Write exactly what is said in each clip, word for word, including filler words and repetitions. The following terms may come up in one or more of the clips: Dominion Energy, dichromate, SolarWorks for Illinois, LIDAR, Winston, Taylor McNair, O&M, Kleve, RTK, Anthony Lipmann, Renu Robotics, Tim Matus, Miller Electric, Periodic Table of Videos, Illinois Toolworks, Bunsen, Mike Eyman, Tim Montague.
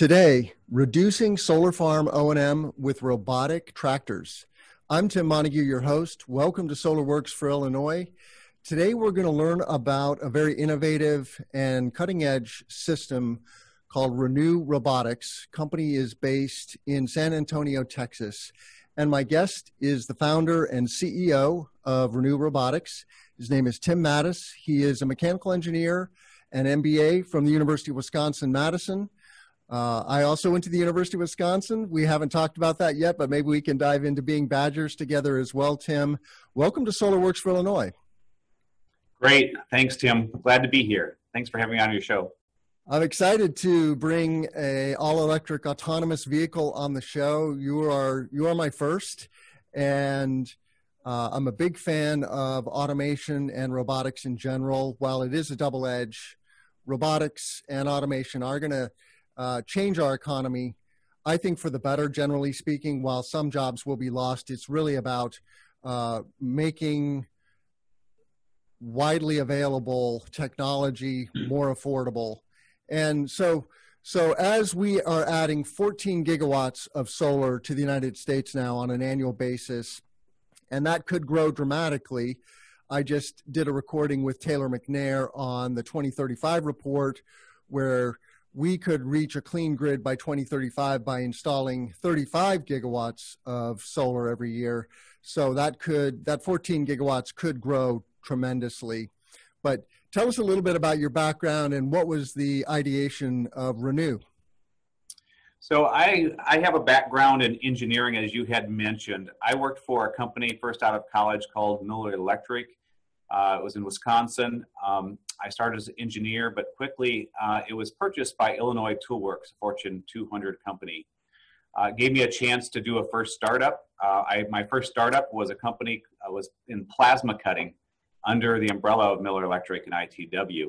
Today, reducing solar farm O and M with robotic tractors. I'm Tim Montague, your host. Welcome to SolarWorks for Illinois. Today, we're going to learn about a very innovative and cutting-edge system called Renu Robotics. Company is based in San Antonio, Texas. And my guest is the founder and C E O of Renu Robotics. His name is Tim Matus. He is a mechanical engineer, an M B A from the University of Wisconsin-Madison. Uh, I also went to the University of Wisconsin. We haven't talked about that yet, but maybe we can dive into being Badgers together as well, Tim. Welcome to SolarWorks for Illinois. Great. Thanks, Tim. Glad to be here. Thanks for having me on your show. I'm excited to bring an all-electric autonomous vehicle on the show. You are, you are my first, and uh, I'm a big fan of automation and robotics in general. While it is a double-edge, robotics and automation are going to Uh, change our economy, I think, for the better, generally speaking. While some jobs will be lost, it's really about uh, making widely available technology more affordable. And so, so as we are adding fourteen gigawatts of solar to the United States now on an annual basis, and that could grow dramatically. I just did a recording with Taylor McNair on the twenty thirty-five report, where we could reach a clean grid by twenty thirty-five by installing thirty-five gigawatts of solar every year. So that could, that fourteen gigawatts could grow tremendously. But tell us a little bit about your background and what was the ideation of Renu? So I, I have a background in engineering, as you had mentioned. I worked for a company first out of college called Miller Electric. Uh, it was in Wisconsin. Um, I started as an engineer, but quickly uh, it was purchased by Illinois Toolworks, a Fortune two hundred company. Uh, it gave me a chance to do a first startup. Uh, I, my first startup was a company uh, was in plasma cutting under the umbrella of Miller Electric and I T W.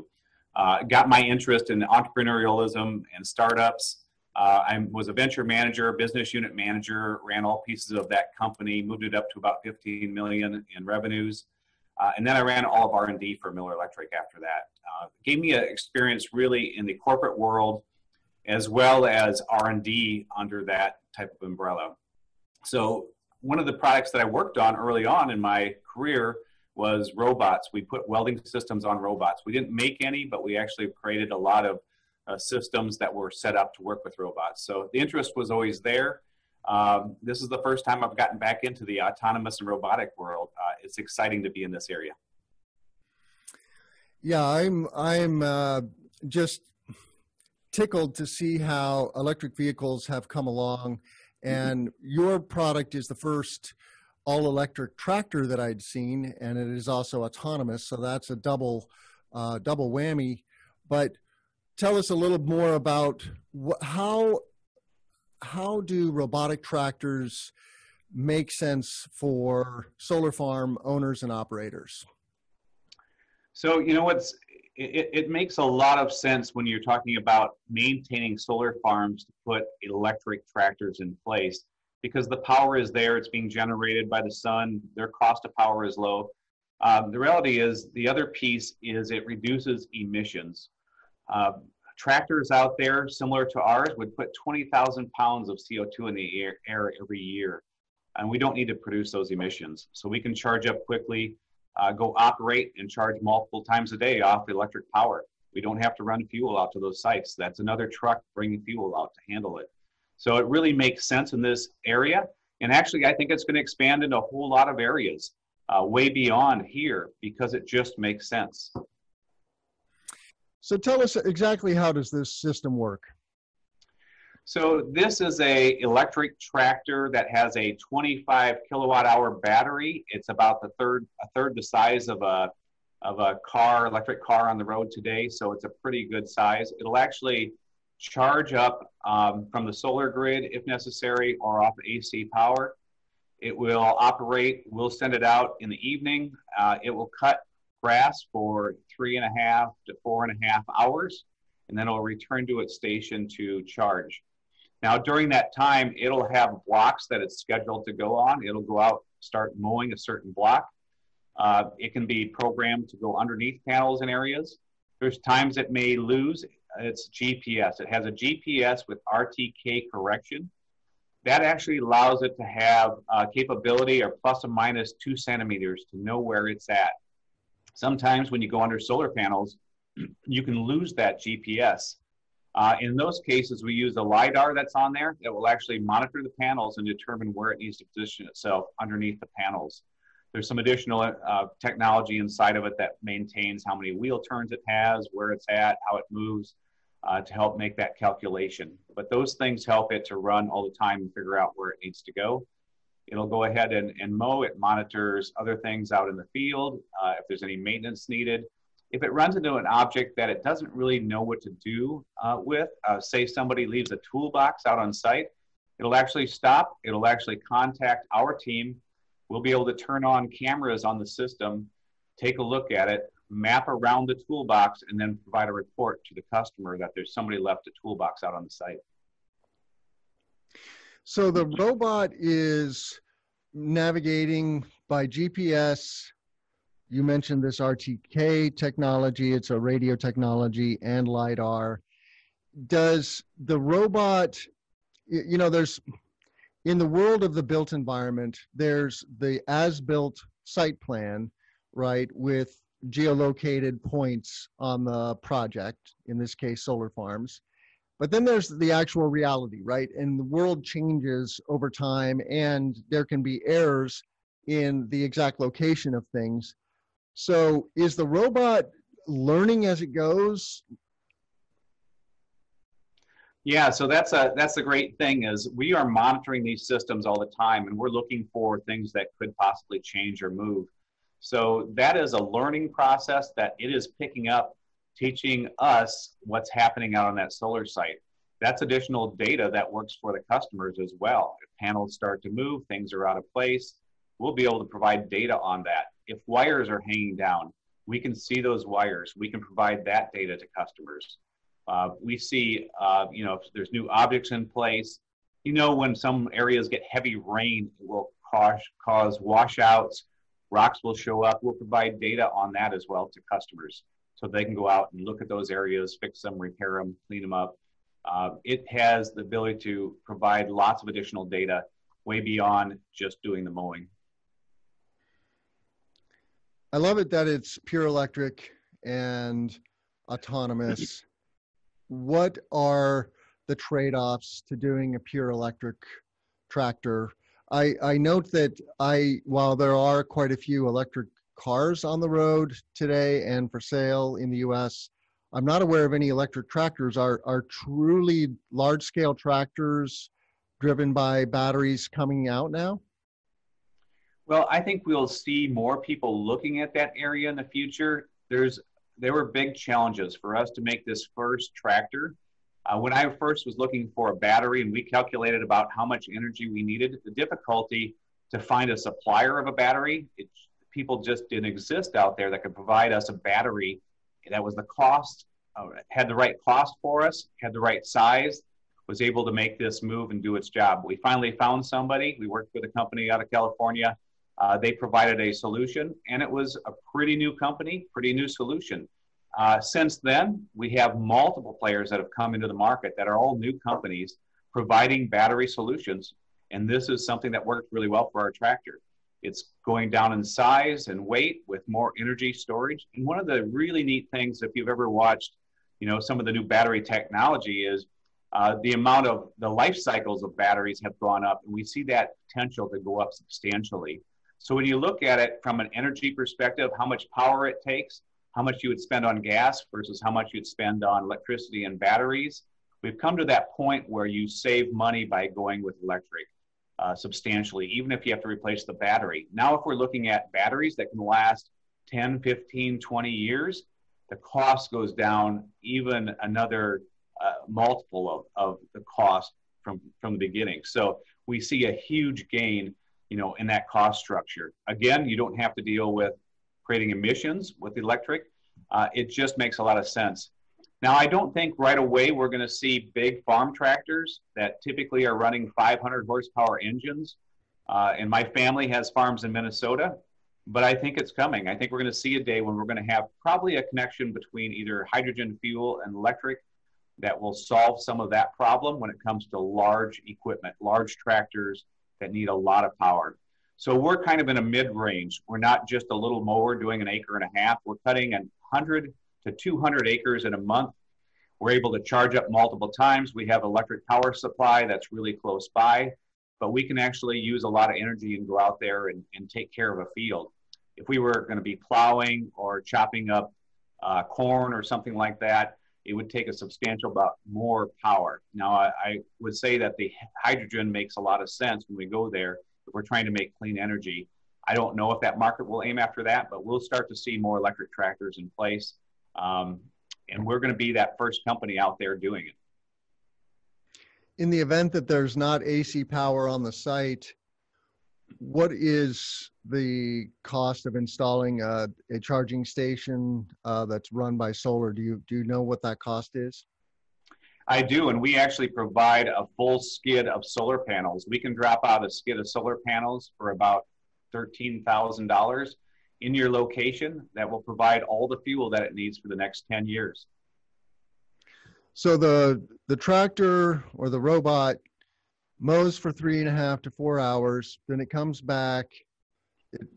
Uh, got my interest in entrepreneurialism and startups. Uh, I was a venture manager, business unit manager, ran all pieces of that company, moved it up to about fifteen million dollars in revenues. Uh, and then I ran all of R and D for Miller Electric after that. Uh, gave me an experience really in the corporate world as well as R and D under that type of umbrella. So one of the products that I worked on early on in my career was robots. We put welding systems on robots. We didn't make any, but we actually created a lot of uh, systems that were set up to work with robots. So the interest was always there. Um, this is the first time I've gotten back into the autonomous and robotic world. Uh, it's exciting to be in this area. Yeah, I'm, I'm uh, just tickled to see how electric vehicles have come along. And mm-hmm. Your product is the first all-electric tractor that I'd seen, and it is also autonomous. So that's a double, uh, double whammy. But tell us a little more about wh- how... How do robotic tractors make sense for solar farm owners and operators? So, you know, it's, it, it makes a lot of sense when you're talking about maintaining solar farms to put electric tractors in place, because the power is there. It's being generated by the sun. Their cost of power is low. Uh, the reality is the other piece is it reduces emissions. Uh, Tractors out there, similar to ours, would put twenty thousand pounds of C O two in the air, air every year, and we don't need to produce those emissions. So we can charge up quickly, uh, go operate and charge multiple times a day off the electric power. We don't have to run fuel out to those sites. That's another truck bringing fuel out to handle it. So it really makes sense in this area, and actually I think it's going to expand into a whole lot of areas uh, way beyond here, because it just makes sense. So tell us exactly, how does this system work? So this is a electric tractor that has a twenty-five kilowatt hour battery. It's about the third, a third the size of a, of a car, electric car on the road today. So it's a pretty good size. It'll actually charge up um, from the solar grid if necessary, or off A C power. It will operate. We'll send it out in the evening. Uh, it will cut grass for three and a half to four and a half hours, and then it'll return to its station to charge. Now, during that time, it'll have blocks that it's scheduled to go on. It'll go out, start mowing a certain block. Uh, it can be programmed to go underneath panels and areas. There's times it may lose it's G P S. It has a G P S with R T K correction. That actually allows it to have a capability of plus or minus two centimeters to know where it's at. Sometimes when you go under solar panels, you can lose that G P S. Uh, in those cases, we use a LIDAR that's on there that will actually monitor the panels and determine where it needs to position itself underneath the panels. There's some additional uh, technology inside of it that maintains how many wheel turns it has, where it's at, how it moves, uh, to help make that calculation. But those things help it to run all the time and figure out where it needs to go. It'll go ahead and, and mow. It monitors other things out in the field, uh, if there's any maintenance needed. If it runs into an object that it doesn't really know what to do uh, with, uh, say somebody leaves a toolbox out on site, it'll actually stop. It'll actually contact our team. We'll be able to turn on cameras on the system, take a look at it, map around the toolbox, and then provide a report to the customer that there's somebody left a toolbox out on the site. So the robot is navigating by G P S. You mentioned this R T K technology. It's a radio technology and LIDAR. Does the robot, you know, there's, in the world of the built environment, there's the as-built site plan, right, with geolocated points on the project, in this case, solar farms. But then there's the actual reality, right? And the world changes over time, and there can be errors in the exact location of things. So is the robot learning as it goes? Yeah, so that's a that's the great thing, is we are monitoring these systems all the time, and we're looking for things that could possibly change or move. So that is a learning process that it is picking up, teaching us what's happening out on that solar site. That's additional data that works for the customers as well. If panels start to move, things are out of place, we'll be able to provide data on that. If wires are hanging down, we can see those wires. We can provide that data to customers. Uh, we see, uh, you know, if there's new objects in place. You know, when some areas get heavy rain, it will cause, cause washouts. Rocks will show up. We'll provide data on that as well to customers, so they can go out and look at those areas, fix them, repair them, clean them up. Uh, it has the ability to provide lots of additional data way beyond just doing the mowing. I love it that it's pure electric and autonomous. What are the trade-offs to doing a pure electric tractor? I, I note that I, while there are quite a few electric cars on the road today and for sale in the U S, I'm not aware of any electric tractors. Are, are truly large-scale tractors driven by batteries coming out now? Well, I think we'll see more people looking at that area in the future. There's There were big challenges for us to make this first tractor. Uh, when I first was looking for a battery and we calculated about how much energy we needed, the difficulty to find a supplier of a battery, it, people just didn't exist out there that could provide us a battery that was the cost, uh, had the right cost for us, had the right size, was able to make this move and do its job. We finally found somebody. We worked with a company out of California. Uh, they provided a solution, and it was a pretty new company, pretty new solution. Uh, since then, we have multiple players that have come into the market that are all new companies providing battery solutions, and this is something that worked really well for our tractor. It's going down in size and weight with more energy storage. And one of the really neat things, if you've ever watched, you know, some of the new battery technology, is uh, the amount of the life cycles of batteries have gone up, and we see that potential to go up substantially. So when you look at it from an energy perspective, how much power it takes, how much you would spend on gas versus how much you'd spend on electricity and batteries, we've come to that point where you save money by going with electric uh, substantially, even if you have to replace the battery. Now, if we're looking at batteries that can last ten, fifteen, twenty years, the cost goes down even another uh, multiple of, of the cost from, from the beginning. So we see a huge gain, you know, in that cost structure. Again, you don't have to deal with creating emissions with electric. Uh, it just makes a lot of sense. Now, I don't think right away we're gonna see big farm tractors that typically are running five hundred horsepower engines. Uh, and my family has farms in Minnesota, but I think it's coming. I think we're gonna see a day when we're gonna have probably a connection between either hydrogen fuel and electric that will solve some of that problem when it comes to large equipment, large tractors that need a lot of power. So we're kind of in a mid-range. We're not just a little mower doing an acre and a half. We're cutting one hundred to two hundred acres in a month. We're able to charge up multiple times. We have electric power supply that's really close by, but we can actually use a lot of energy and go out there and, and take care of a field. If we were going to be plowing or chopping up uh, corn or something like that, it would take a substantial amount more power. Now, I, I would say that the hydrogen makes a lot of sense when we go there. If we're trying to make clean energy, I don't know if that market will aim after that, but we'll start to see more electric tractors in place. Um, and we're going to be that first company out there doing it. In the event that there's not A C power on the site, what is the cost of installing a, a charging station uh, that's run by solar? Do you, do you know what that cost is? I do, and we actually provide a full skid of solar panels. We can drop out a skid of solar panels for about thirteen thousand dollars in your location that will provide all the fuel that it needs for the next ten years. So the, the tractor or the robot mows for three and a half to four hours, then it comes back, it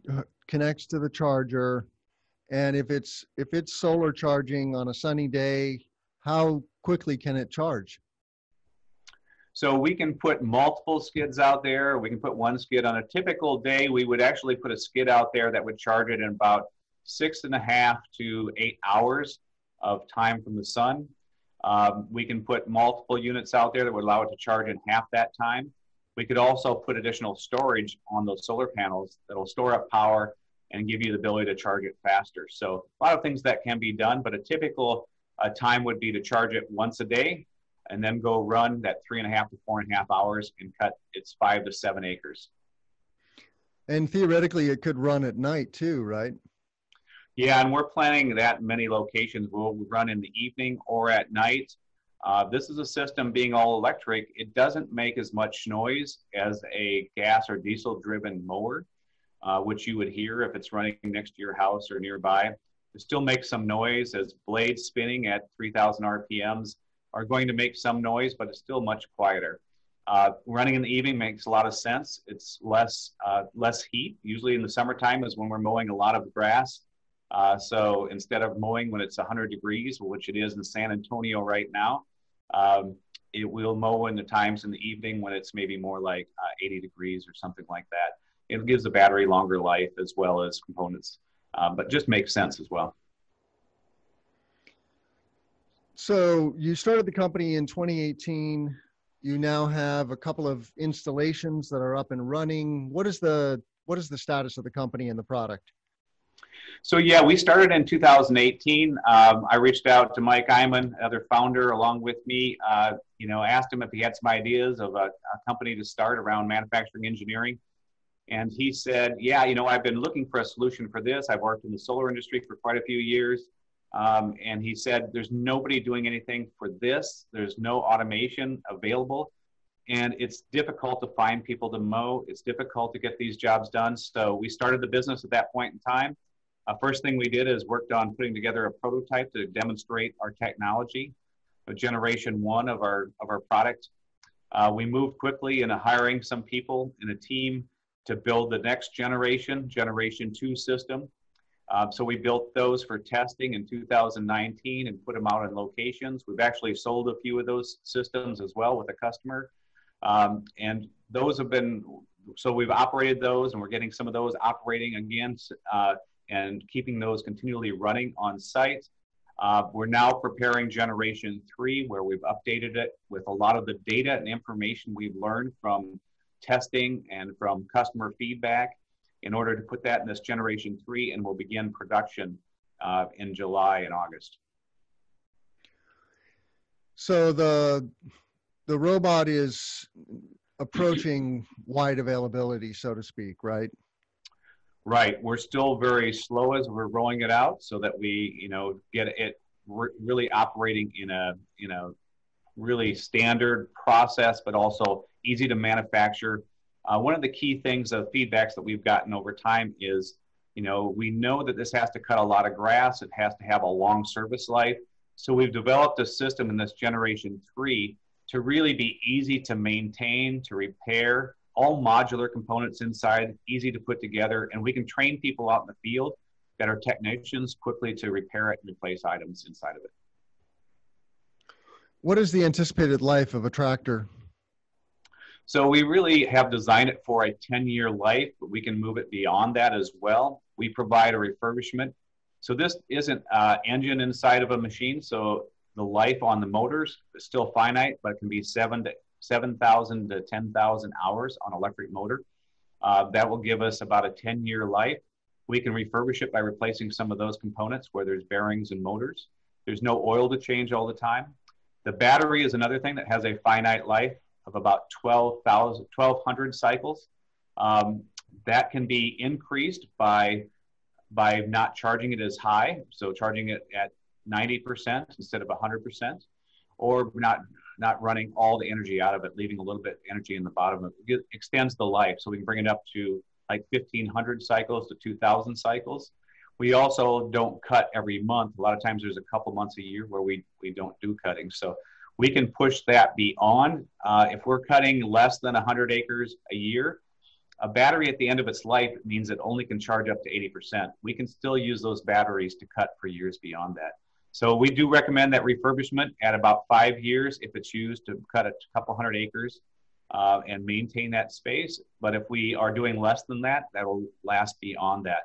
connects to the charger, and if it's, if it's solar charging on a sunny day, how quickly can it charge? So we can put multiple skids out there. We can put one skid on a typical day. We would actually put a skid out there that would charge it in about six and a half to eight hours of time from the sun. Um, we can put multiple units out there that would allow it to charge in half that time. We could also put additional storage on those solar panels that'll store up power and give you the ability to charge it faster. So a lot of things that can be done, but a typical uh, time would be to charge it once a day and then go run that three and a half to four and a half hours and cut its five to seven acres. And theoretically, it could run at night too, right? Yeah, and we're planning that in many locations. We'll run in the evening or at night. Uh, this is a system being all electric. It doesn't make as much noise as a gas or diesel-driven mower, uh, which you would hear if it's running next to your house or nearby. It still makes some noise as blades spinning at three thousand R P Ms are going to make some noise, but it's still much quieter. Uh, running in the evening makes a lot of sense. It's less, uh, less heat. Usually in the summertime is when we're mowing a lot of grass. Uh, so instead of mowing when it's one hundred degrees, which it is in San Antonio right now, um, it will mow in the times in the evening when it's maybe more like uh, eighty degrees or something like that. It gives the battery longer life as well as components, uh, but just makes sense as well. So you started the company in twenty eighteen. You now have a couple of installations that are up and running. What is the, what is the status of the company and the product? So yeah, we started in two thousand eighteen. Um, I reached out to Mike Eyman, another founder along with me, uh, you know, asked him if he had some ideas of a, a company to start around manufacturing engineering. And he said, yeah, you know, I've been looking for a solution for this. I've worked in the solar industry for quite a few years. Um, and he said, there's nobody doing anything for this. There's no automation available. And it's difficult to find people to mow. It's difficult to get these jobs done. So we started the business at that point in time. Uh, first thing we did is worked on putting together a prototype to demonstrate our technology, a generation one of our, of our product. Uh, we moved quickly into hiring some people in a team to build the next generation, generation two system. Uh, so we built those for testing in two thousand nineteen and put them out in locations. We've actually sold a few of those systems as well with a customer. Um, and those have been, so we've operated those and we're getting some of those operating again. Uh, and keeping those continually running on site. Uh, we're now preparing generation three, where we've updated it with a lot of the data and information we've learned from testing and from customer feedback in order to put that in this generation three, and we'll begin production uh, in July and August. So the, the robot is approaching wide availability, so to speak, right? Right. We're still very slow as we're rolling it out so that we, you know, get it re really operating in a, you know, really standard process, but also easy to manufacture. Uh, one of the key things of feedbacks that we've gotten over time is, you know, we know that this has to cut a lot of grass. It has to have a long service life. So we've developed a system in this generation three to really be easy to maintain, to repair, all modular components inside, easy to put together, and we can train people out in the field that are technicians quickly to repair it and replace items inside of it. What is the anticipated life of a tractor? So we really have designed it for a ten-year life, but we can move it beyond that as well. We provide a refurbishment. So this isn't an engine inside of a machine, so the life on the motors is still finite, but it can be seven to seven thousand to ten thousand hours on electric motor. Uh, that will give us about a ten-year life. We can refurbish it by replacing some of those components where there's bearings and motors. There's no oil to change all the time. The battery is another thing that has a finite life of about twelve hundred cycles. Um, that can be increased by, by not charging it as high, so charging it at ninety percent instead of one hundred percent, or not, not running all the energy out of it, leaving a little bit of energy in the bottom of it. It extends the life, so we can bring it up to like fifteen hundred cycles to two thousand cycles. We also don't cut every month. A lot of times there's a couple months a year where we, we don't do cutting. So we can push that beyond. Uh, if we're cutting less than one hundred acres a year, a battery at the end of its life means it only can charge up to eighty percent. We can still use those batteries to cut for years beyond that. So we do recommend that refurbishment at about five years if it's used to cut a couple hundred acres uh, and maintain that space. But if we are doing less than that, that'll last beyond that.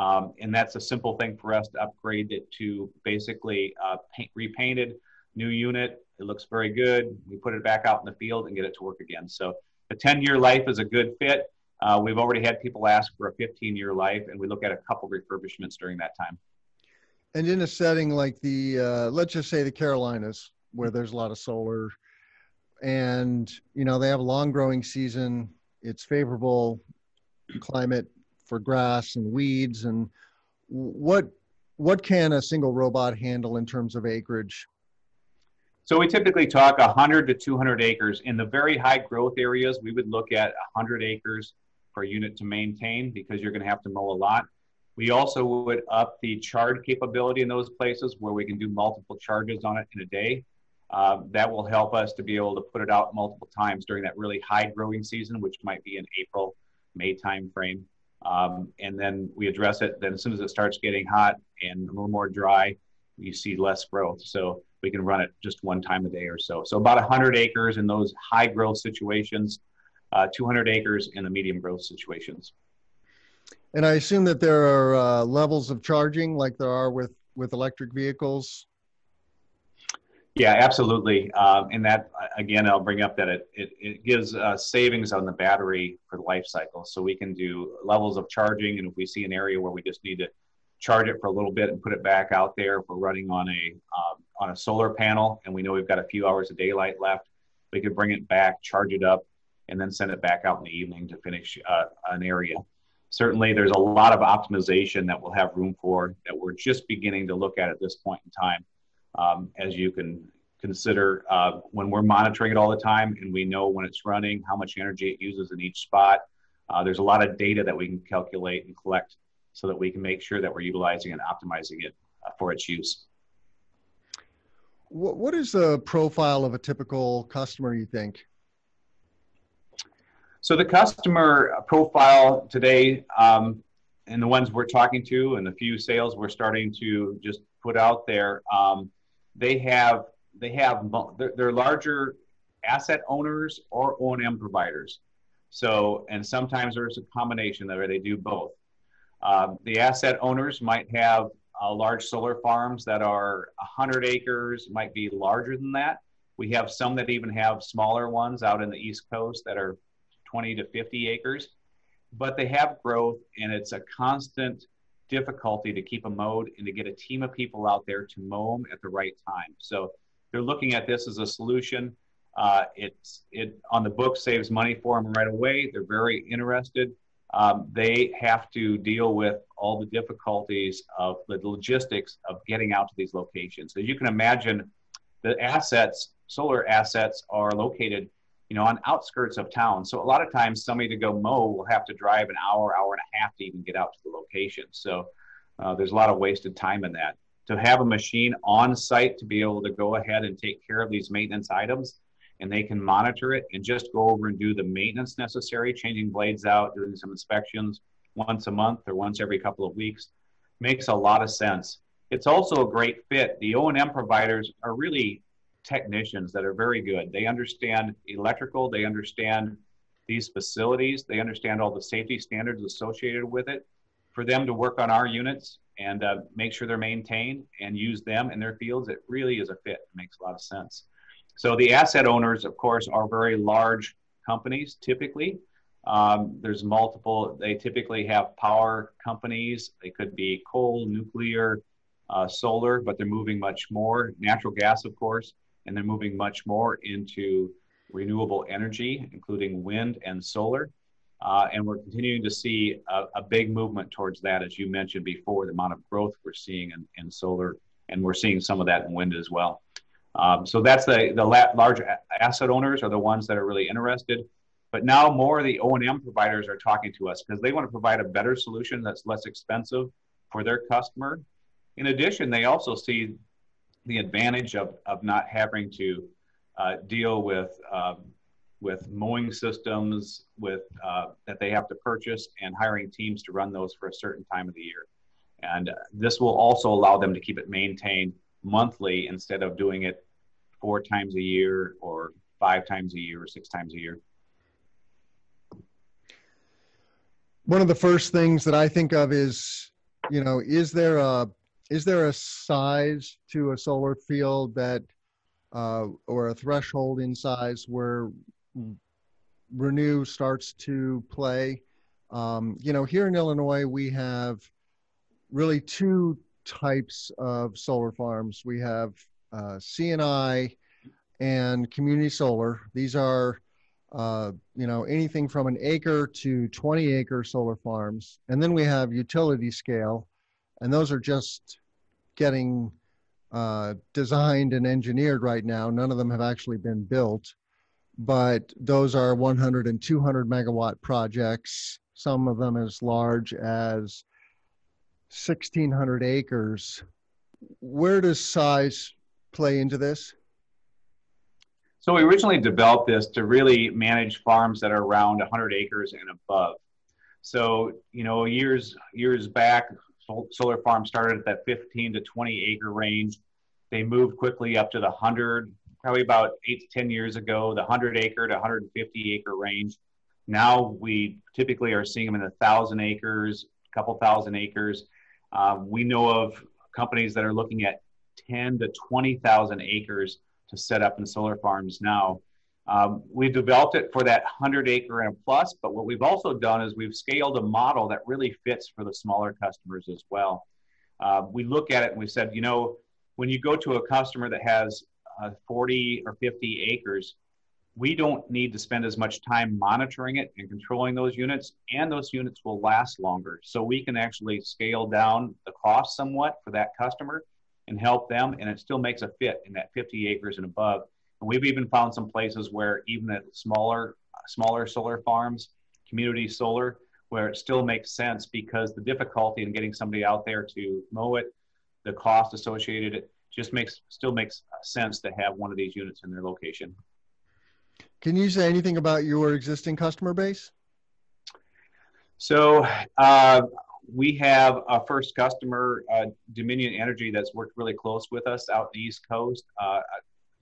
Um, and that's a simple thing for us to upgrade it to basically uh, paint, repainted, new unit. It looks very good. We put it back out in the field and get it to work again. So a ten-year life is a good fit. Uh, we've already had people ask for a fifteen-year life, and we look at a couple refurbishments during that time. And in a setting like the, uh, let's just say the Carolinas, where there's a lot of solar, and, you know, they have a long growing season, it's favorable climate for grass and weeds, and what, what can a single robot handle in terms of acreage? So we typically talk one hundred to two hundred acres. In the very high growth areas, we would look at one hundred acres per unit to maintain, because you're going to have to mow a lot. We also would up the charge capability in those places where we can do multiple charges on it in a day. Uh, that will help us to be able to put it out multiple times during that really high growing season, which might be in April, May timeframe. Um, and then we address it. Then as soon as it starts getting hot and a little more dry, you see less growth. So we can run it just one time a day or so. So about one hundred acres in those high growth situations, uh, two hundred acres in the medium growth situations. And I assume that there are uh, levels of charging like there are with, with electric vehicles? Yeah, absolutely. Um, and that, again, I'll bring up that it, it, it gives uh, savings on the battery for the life cycle. So we can do levels of charging, and if we see an area where we just need to charge it for a little bit and put it back out there. If we're running on a um, on a solar panel and we know we've got a few hours of daylight left, we could bring it back, charge it up, and then send it back out in the evening to finish uh, an area. Certainly, there's a lot of optimization that we'll have room for that we're just beginning to look at at this point in time. Um, as you can consider, uh, when we're monitoring it all the time and we know when it's running, how much energy it uses in each spot, uh, there's a lot of data that we can calculate and collect, so that we can make sure that we're utilizing and optimizing it for its use. What, what is the profile of a typical customer, you think? So the customer profile today, um, and the ones we're talking to and the few sales we're starting to just put out there, um, they have, they have, they're, they're larger asset owners or O and M providers. So, and sometimes there's a combination where they do both. Um, the asset owners might have uh, large solar farms that are one hundred acres, might be larger than that. We have some that even have smaller ones out in the East Coast that are twenty to fifty acres, but they have growth, and it's a constant difficulty to keep them mowed and to get a team of people out there to mow them at the right time. So they're looking at this as a solution. Uh, it's, it on the book saves money for them right away. They're very interested. Um, they have to deal with all the difficulties of the logistics of getting out to these locations. As you can imagine, the assets, solar assets, are located, you know, on outskirts of town. So a lot of times somebody to go mow will have to drive an hour, hour and a half to even get out to the location. So uh, there's a lot of wasted time in that. to have a machine on site to be able to go ahead and take care of these maintenance items, and they can monitor it and just go over and do the maintenance necessary, changing blades out, doing some inspections once a month or once every couple of weeks. Makes a lot of sense. It's also a great fit. The O and M providers are really technicians that are very good. They understand electrical, they understand these facilities, they understand all the safety standards associated with it. For them to work on our units and uh, make sure they're maintained and use them in their fields, it really is a fit. It makes a lot of sense. So the asset owners, of course, are very large companies typically. Um, there's multiple, they typically have power companies. They could be coal, nuclear, uh, solar, but they're moving much more. Natural gas, of course, and they're moving much more into renewable energy, including wind and solar. Uh, and we're continuing to see a, a big movement towards that, as you mentioned before, the amount of growth we're seeing in, in solar, and we're seeing some of that in wind as well. Um, so that's the, the la large asset owners are the ones that are really interested. But now more of the O and M providers are talking to us because they want to provide a better solution that's less expensive for their customer. In addition, they also see the advantage of, of not having to uh, deal with um, with mowing systems with uh, that they have to purchase and hiring teams to run those for a certain time of the year. And uh, this will also allow them to keep it maintained monthly instead of doing it four times a year or five times a year or six times a year. One of the first things that I think of is, you know, is there a, is there a size to a solar field that, uh, or a threshold in size where Renew starts to play? Um, you know, here in Illinois, we have really two types of solar farms. We have uh, C and I and community solar. These are, uh, you know, anything from an acre to twenty acre solar farms. And then we have utility scale, and those are just getting uh, designed and engineered right now. None of them have actually been built, but those are one hundred and two hundred megawatt projects. Some of them as large as sixteen hundred acres. Where does size play into this? So we originally developed this to really manage farms that are around one hundred acres and above. So, you know, years years back, solar farms started at that fifteen to twenty acre range. They moved quickly up to the one hundred, probably about eight to ten years ago, the one hundred acre to one hundred fifty acre range. Now we typically are seeing them in the one thousand acres, a couple thousand acres. Uh, we know of companies that are looking at ten to twenty thousand acres to set up in solar farms now. Um, we've developed it for that one hundred acre and plus, but what we've also done is we've scaled a model that really fits for the smaller customers as well. Uh, we look at it and we said, you know, when you go to a customer that has uh, forty or fifty acres, we don't need to spend as much time monitoring it and controlling those units, and those units will last longer. So we can actually scale down the cost somewhat for that customer and help them, and it still makes a fit in that fifty acres and above. And we've even found some places where even at smaller, smaller solar farms, community solar, where it still makes sense because the difficulty in getting somebody out there to mow it, the cost associated, it just makes, still makes sense to have one of these units in their location. Can you say anything about your existing customer base? So uh, we have a first customer, uh, Dominion Energy, that's worked really close with us out the East Coast. Uh, a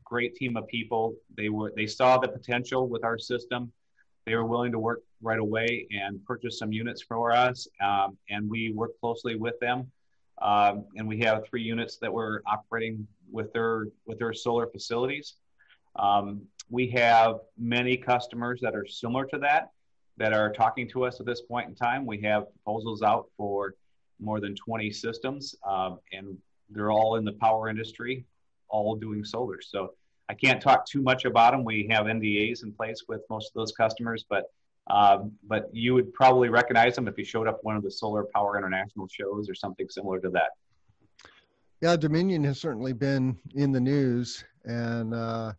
great team of people. They were they saw the potential with our system. They were willing to work right away and purchase some units for us, um, and we work closely with them. Um, and we have three units that we're operating with their with their solar facilities. Um, We have many customers that are similar to that, that are talking to us at this point in time. We have proposals out for more than twenty systems, um, and they're all in the power industry, all doing solar. So I can't talk too much about them. We have N D As in place with most of those customers, but, um, but you would probably recognize them if you showed up one of the Solar Power International shows or something similar to that. Yeah, Dominion has certainly been in the news, and uh...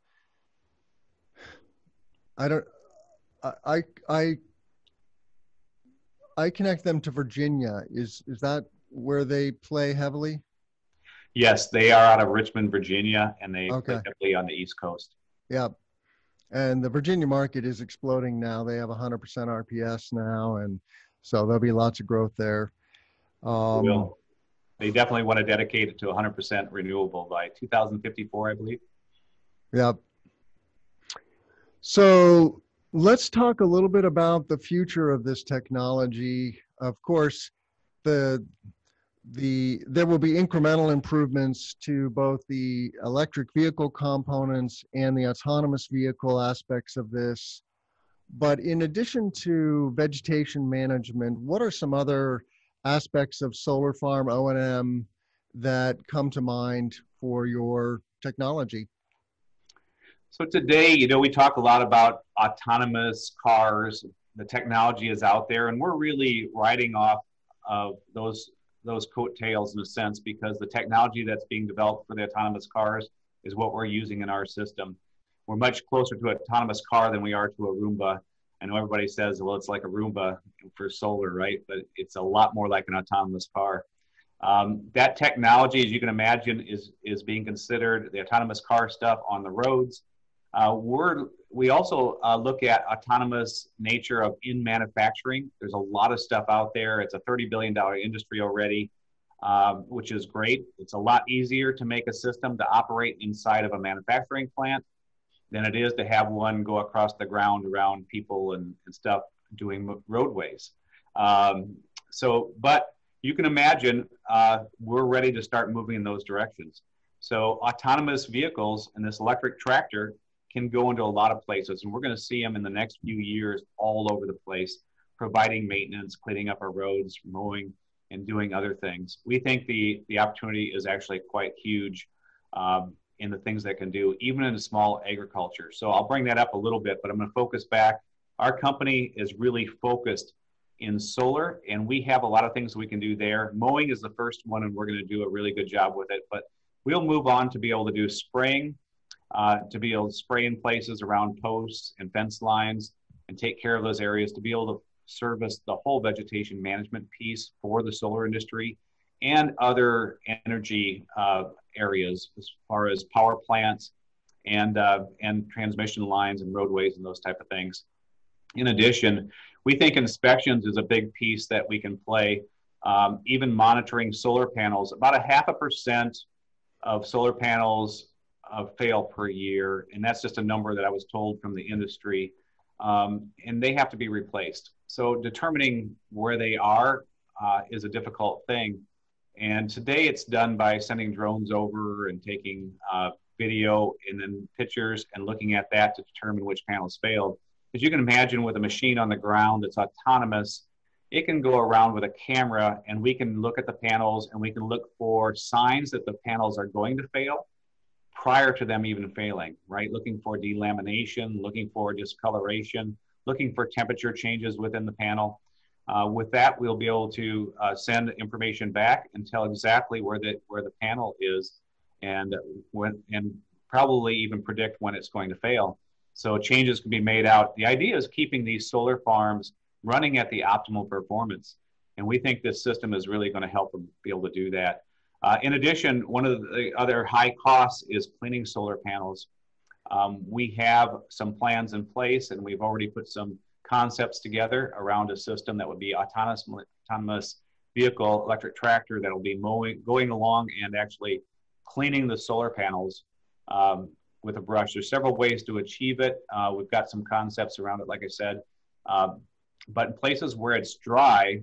I don't, I, I, I connect them to Virginia. Is, is that where they play heavily? Yes, they are out of Richmond, Virginia, and they okay. typically on the East Coast. Yep. And the Virginia market is exploding now. They have one hundred percent R P S now, and so there'll be lots of growth there. Um, will. They definitely want to dedicate it to one hundred percent renewable by two thousand fifty-four, I believe. Yep. So let's talk a little bit about the future of this technology. Of course, the the there will be incremental improvements to both the electric vehicle components and the autonomous vehicle aspects of this. But in addition to vegetation management, what are some other aspects of solar farm O and M that come to mind for your technology? So today, you know, we talk a lot about autonomous cars. The technology is out there, and we're really riding off of those those coattails in a sense, because the technology that's being developed for the autonomous cars is what we're using in our system. We're much closer to an autonomous car than we are to a Roomba. I know everybody says, well, it's like a Roomba for solar, right? But it's a lot more like an autonomous car. Um, that technology, as you can imagine, is is being considered, the autonomous car stuff, on the roads. Uh, we're, we also uh, look at autonomous nature of in manufacturing. There's a lot of stuff out there. It's a thirty billion dollar industry already, um, which is great. It's a lot easier to make a system to operate inside of a manufacturing plant than it is to have one go across the ground around people and, and stuff doing roadways. Um, so, but you can imagine uh, we're ready to start moving in those directions. So autonomous vehicles and this electric tractor can go into a lot of places, and we're going to see them in the next few years all over the place, providing maintenance, cleaning up our roads, mowing, and doing other things. We think the, the opportunity is actually quite huge um, in the things that can do, even in small agriculture. So I'll bring that up a little bit, but I'm going to focus back. Our company is really focused in solar, and we have a lot of things we can do there. Mowing is the first one, and we're going to do a really good job with it, but we'll move on to be able to do spraying, Uh, to be able to spray in places around posts and fence lines and take care of those areas, to be able to service the whole vegetation management piece for the solar industry and other energy uh, areas, as far as power plants and, uh, and transmission lines and roadways and those type of things. In addition, we think inspections is a big piece that we can play, um, even monitoring solar panels. About a half a percent of solar panels of fail per year, and that's just a number that I was told from the industry, um, and they have to be replaced. So determining where they are uh, is a difficult thing, and today it's done by sending drones over and taking uh, video and then pictures and looking at that to determine which panels failed. As you can imagine, with a machine on the ground that's autonomous, it can go around with a camera, and we can look at the panels, and we can look for signs that the panels are going to fail prior to them even failing, right? Looking for delamination, looking for discoloration, looking for temperature changes within the panel. Uh, with that, we'll be able to uh, send information back and tell exactly where the, where the panel is, and, when, and probably even predict when it's going to fail. So changes can be made out. The idea is keeping these solar farms running at the optimal performance. And we think this system is really going to help them be able to do that. Uh, in addition, one of the other high costs is cleaning solar panels. Um, we have some plans in place, and we've already put some concepts together around a system that would be autonomous, autonomous vehicle, electric tractor that will be mowing, going along and actually cleaning the solar panels um, with a brush. There's several ways to achieve it. Uh, we've got some concepts around it, like I said. Um, but in places where it's dry,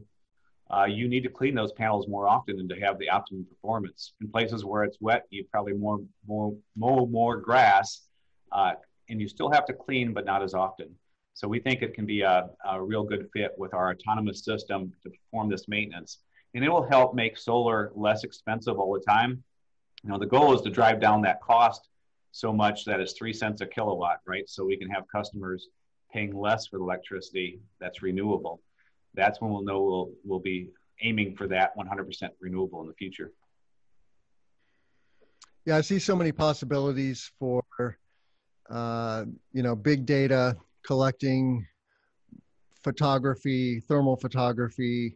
Uh, you need to clean those panels more often and to have the optimum performance. In places where it's wet, you probably more, more, mow more grass, uh, and you still have to clean, but not as often. So we think it can be a, a real good fit with our autonomous system to perform this maintenance. And it will help make solar less expensive all the time. You know, the goal is to drive down that cost so much that it's three cents a kilowatt, right? So we can have customers paying less for the electricity that's renewable. That's when we'll know we'll, we'll be aiming for that one hundred percent renewable in the future. Yeah, I see so many possibilities for, uh, you know, big data collecting, photography, thermal photography,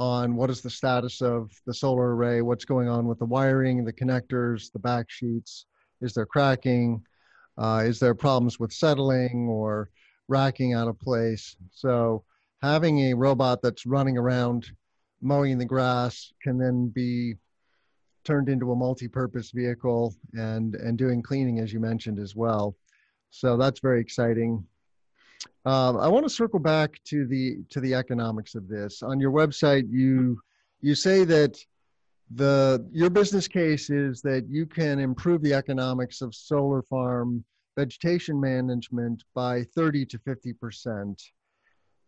on what is the status of the solar array, what's going on with the wiring, the connectors, the back sheets, is there cracking, uh, is there problems with settling or racking out of place. So having a robot that's running around mowing the grass can then be turned into a multi-purpose vehicle and, and doing cleaning, as you mentioned, as well. So that's very exciting. Um, I want to circle back to the to the economics of this. On your website, you you say that the your business case is that you can improve the economics of solar farm vegetation management by thirty to fifty percent.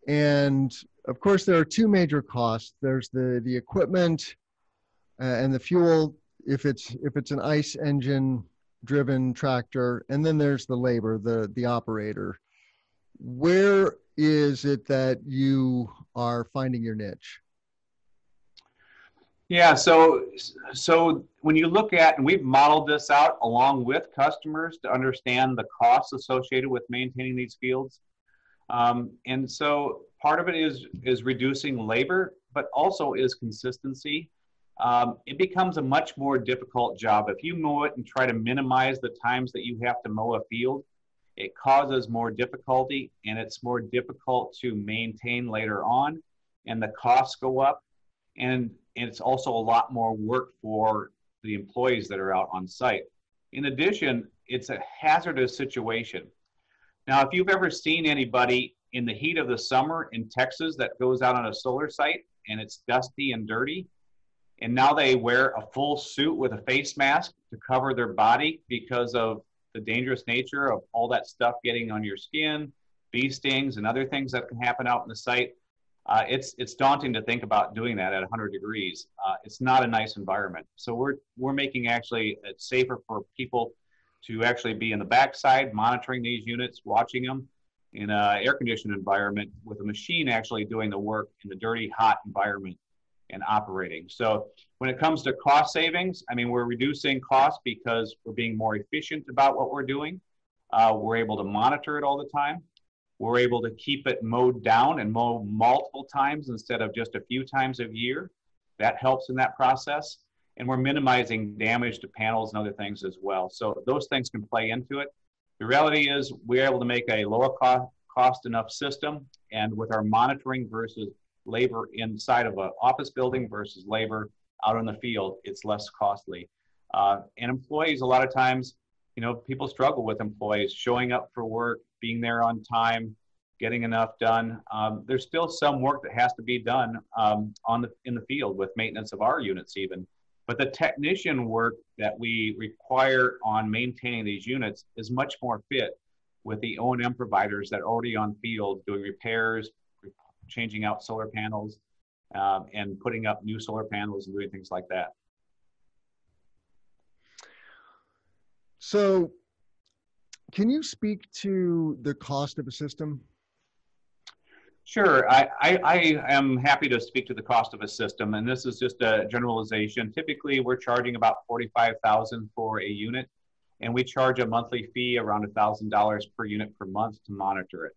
And of course, there are two major costs. There's the the equipment uh, and the fuel, if it's if it's an ICE engine driven tractor, and then there's the labor, the the operator. Where is it that you are finding your niche? Yeah, so so when you look at, and we've modeled this out along with customers to understand the costs associated with maintaining these fields. Um, and so part of it is, is reducing labor, but also is consistency. Um, it becomes a much more difficult job. If you mow it and try to minimize the times that you have to mow a field, it causes more difficulty, and it's more difficult to maintain later on, and the costs go up, and it's also a lot more work for the employees that are out on site. In addition, it's a hazardous situation. Now, if you've ever seen anybody in the heat of the summer in Texas that goes out on a solar site and it's dusty and dirty, and now they wear a full suit with a face mask to cover their body because of the dangerous nature of all that stuff getting on your skin, bee stings, and other things that can happen out in the site. Uh, it's it's daunting to think about doing that at one hundred degrees. Uh, it's not a nice environment. So we're we're making actually it safer for people to actually be in the backside monitoring these units, watching them in an air-conditioned environment with a machine actually doing the work in the dirty, hot environment and operating. So when it comes to cost savings, I mean, we're reducing costs because we're being more efficient about what we're doing. Uh, we're able to monitor it all the time. We're able to keep it mowed down and mow multiple times instead of just a few times a year. That helps in that process. And we're minimizing damage to panels and other things as well. So those things can play into it. The reality is we're able to make a lower cost, cost enough system, and with our monitoring versus labor inside of an office building versus labor out in the field, it's less costly. Uh, and employees, a lot of times, you know, people struggle with employees showing up for work, being there on time, getting enough done. Um, there's still some work that has to be done um, on the, in the field with maintenance of our units even. But the technician work that we require on maintaining these units is much more fit with the O and M providers that are already on field doing repairs, changing out solar panels, uh, and putting up new solar panels and doing things like that. So can you speak to the cost of a system? Sure, I, I, I am happy to speak to the cost of a system, and this is just a generalization. Typically, we're charging about forty-five thousand dollars for a unit, and we charge a monthly fee around one thousand dollars per unit per month to monitor it.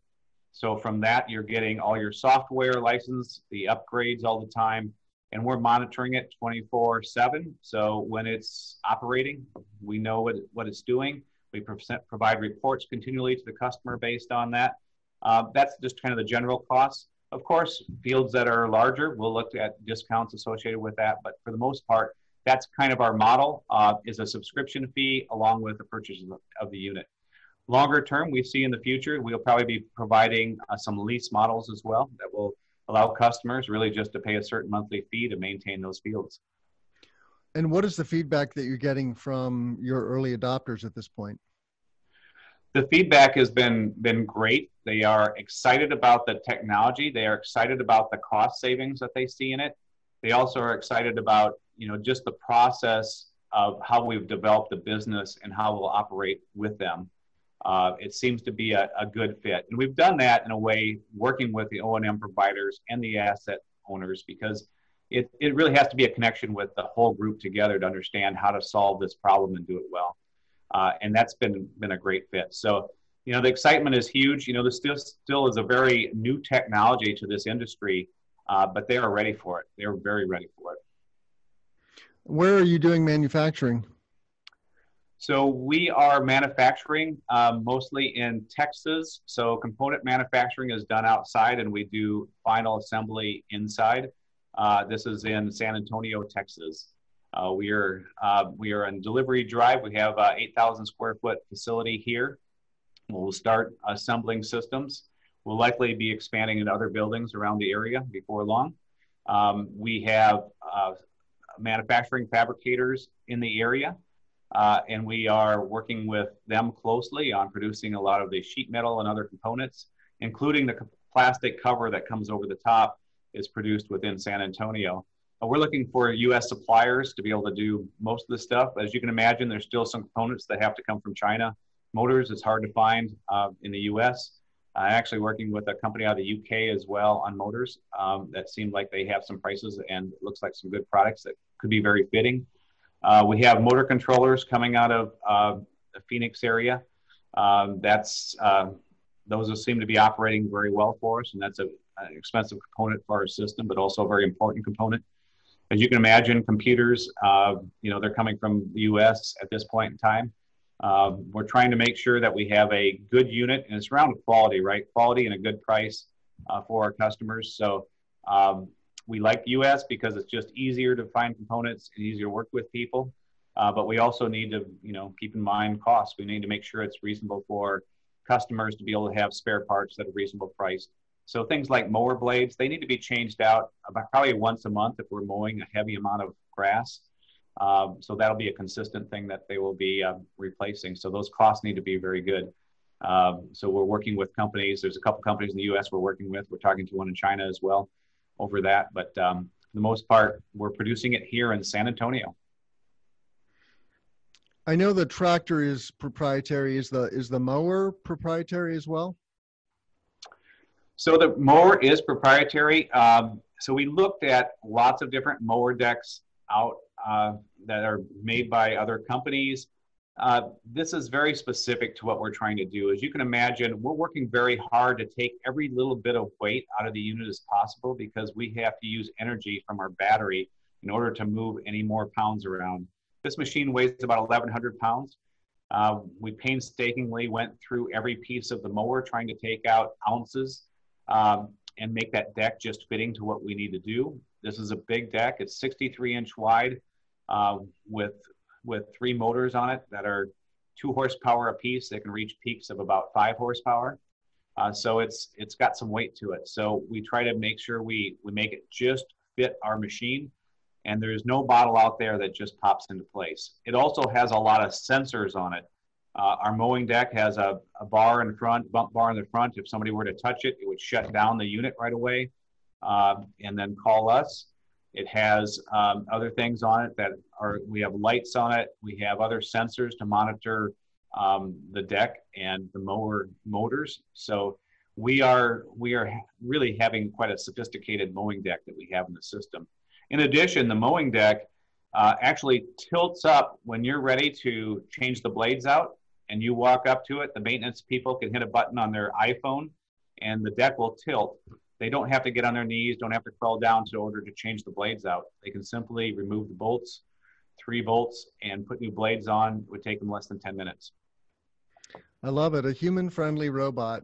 So from that, you're getting all your software license, the upgrades all the time, and we're monitoring it twenty-four seven. So when it's operating, we know what, what it's doing. We present, provide reports continually to the customer based on that. Uh, that's just kind of the general costs. Of course, fields that are larger, we'll look at discounts associated with that, but for the most part, that's kind of our model, uh, is a subscription fee along with the purchase of the, of the unit. Longer term, we see in the future, we'll probably be providing uh, some lease models as well that will allow customers really just to pay a certain monthly fee to maintain those fields. And what is the feedback that you're getting from your early adopters at this point? The feedback has been, been great. They are excited about the technology. They are excited about the cost savings that they see in it. They also are excited about, you know, just the process of how we've developed the business and how we'll operate with them. Uh, it seems to be a, a good fit. And we've done that in a way, working with the O and M providers and the asset owners, because it, it really has to be a connection with the whole group together to understand how to solve this problem and do it well. Uh, and that's been, been a great fit. So, you know, the excitement is huge. You know, this still, still is a very new technology to this industry. uh, but they are ready for it. They're very ready for it. Where are you doing manufacturing? So we are manufacturing um, mostly in Texas. So component manufacturing is done outside, and we do final assembly inside. Uh, this is in San Antonio, Texas. Uh, we are uh, we are in delivery drive. We have an eight thousand square foot facility here. We'll start assembling systems. We'll likely be expanding into other buildings around the area before long. Um, we have uh, manufacturing fabricators in the area, uh, and we are working with them closely on producing a lot of the sheet metal and other components, including the plastic cover that comes over the top is produced within San Antonio. Uh, we're looking for U S suppliers to be able to do most of the stuff. As you can imagine, there's still some components that have to come from China. Motors, it's hard to find uh, in the U S. I'm actually working with a company out of the U K as well on motors. Um, that seemed like they have some prices, and it looks like some good products that could be very fitting. Uh, we have motor controllers coming out of uh, the Phoenix area. Um, that's, uh, those seem to be operating very well for us, and that's a, an expensive component for our system, but also a very important component. As you can imagine, computers, uh, you know, they're coming from the U S at this point in time. Um, we're trying to make sure that we have a good unit, and it's around quality, right? Quality and a good price uh, for our customers. So um, we like U S because it's just easier to find components and easier to work with people. Uh, but we also need to, you know, keep in mind costs. We need to make sure it's reasonable for customers to be able to have spare parts that are reasonable priced. So things like mower blades, they need to be changed out about probably once a month if we're mowing a heavy amount of grass. Um, so that'll be a consistent thing that they will be uh, replacing. So those costs need to be very good. Um, so we're working with companies. There's a couple companies in the U S we're working with. We're talking to one in China as well over that. But um, for the most part, we're producing it here in San Antonio. I know the tractor is proprietary. Is the, is the mower proprietary as well? So the mower is proprietary. Um, so we looked at lots of different mower decks out uh, that are made by other companies. Uh, this is very specific to what we're trying to do. As you can imagine, we're working very hard to take every little bit of weight out of the unit as possible, because we have to use energy from our battery in order to move any more pounds around. This machine weighs about eleven hundred pounds. Uh, we painstakingly went through every piece of the mower, trying to take out ounces um, and make that deck just fitting to what we need to do. This is a big deck. It's sixty-three inch wide uh, with, with three motors on it that are two horsepower apiece. They can reach peaks of about five horsepower. Uh, so it's, it's got some weight to it. So we try to make sure we, we make it just fit our machine, and there's no bottle out there that just pops into place. It also has a lot of sensors on it. Uh, our mowing deck has a, a bar in front, bump bar in the front. If somebody were to touch it, it would shut down the unit right away. Uh, and then call us. It has um, other things on it that are, we have lights on it. We have other sensors to monitor um, the deck and the mower motors. So we are, we are really having quite a sophisticated mowing deck that we have in the system. In addition, the mowing deck uh, actually tilts up when you're ready to change the blades out and you walk up to it. The maintenance people can hit a button on their iPhone and the deck will tilt. They don't have to get on their knees, don't have to crawl down in order to change the blades out. They can simply remove the bolts, three bolts, and put new blades on. It would take them less than ten minutes. I love it. A human-friendly robot.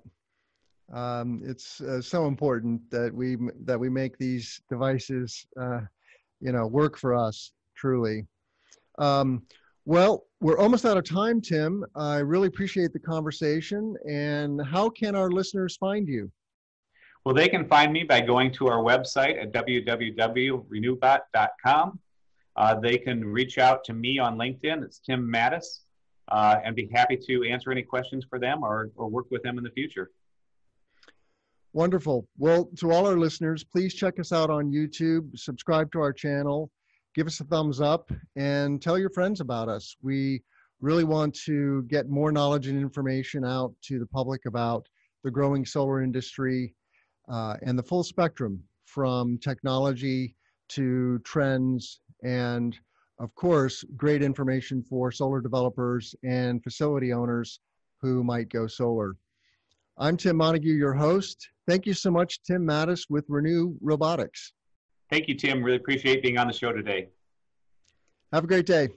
Um, it's uh, so important that we that we make these devices, uh, you know, work for us, truly. Um, well, we're almost out of time, Tim. I really appreciate the conversation. And how can our listeners find you? Well, they can find me by going to our website at w w w dot renubot dot com. Uh, they can reach out to me on LinkedIn. It's Tim Matus, uh, and be happy to answer any questions for them or, or work with them in the future. Wonderful. Well, to all our listeners, please check us out on YouTube, subscribe to our channel, give us a thumbs up, and tell your friends about us. We really want to get more knowledge and information out to the public about the growing solar industry. Uh, and the full spectrum, from technology to trends, and of course, great information for solar developers and facility owners who might go solar. I'm Tim Montague, your host. Thank you so much, Tim Matus with Renu Robotics. Thank you, Tim. Really appreciate being on the show today. Have a great day.